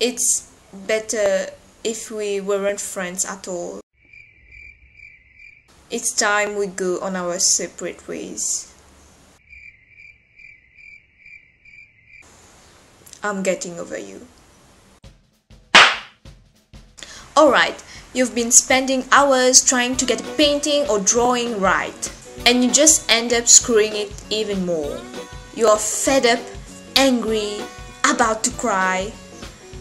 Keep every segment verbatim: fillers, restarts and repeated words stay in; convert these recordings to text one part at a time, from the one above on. it's better if we weren't friends at all. It's time we go on our separate ways. I'm getting over you. Alright, you've been spending hours trying to get a painting or drawing right, and you just end up screwing it even more. You're fed up, angry, about to cry.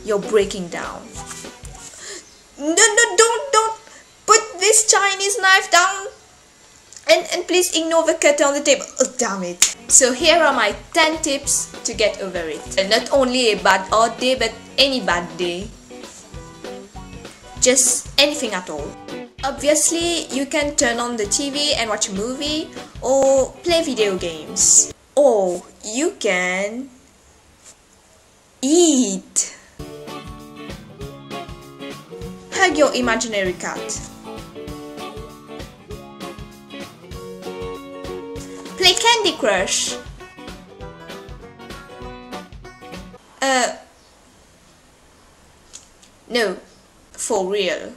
You're breaking down. No, no, don't, don't put this Chinese knife down. And, and please ignore the cutter on the table. Oh, damn it. So here are my ten tips to get over it. And not only a bad odd day, but any bad day. Just anything at all. Obviously, you can turn on the T V and watch a movie or play video games. Or you can eat. Hug your imaginary cat. Play Candy Crush. Uh, no, for real.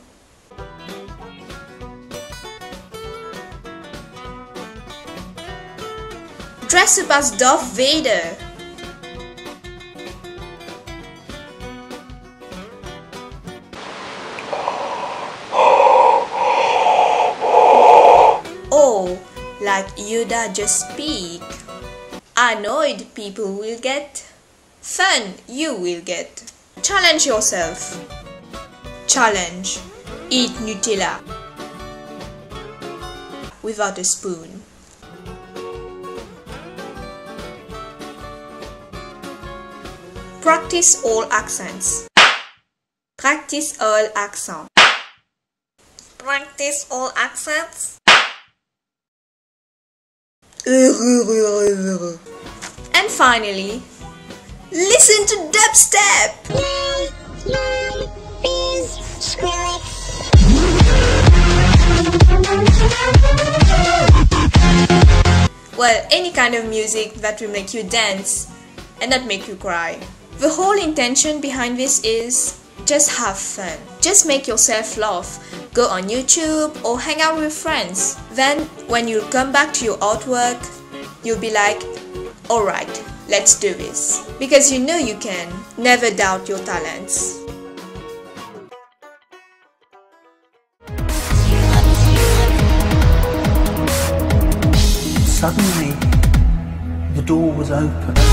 Dress up as Darth Vader. Like Yoda, just speak. Annoyed people will get. Fun you will get. Challenge yourself. Challenge. Eat Nutella. Without a spoon. Practice all accents. Practice all accents. Practice all accents. And finally, listen to dubstep! Well, any kind of music that will make you dance and not make you cry. The whole intention behind this is just have fun. Just make yourself laugh. Go on YouTube or hang out with friends. Then, when you come back to your artwork, you'll be like, alright, let's do this. Because you know you can. Never doubt your talents. Suddenly, the door was open.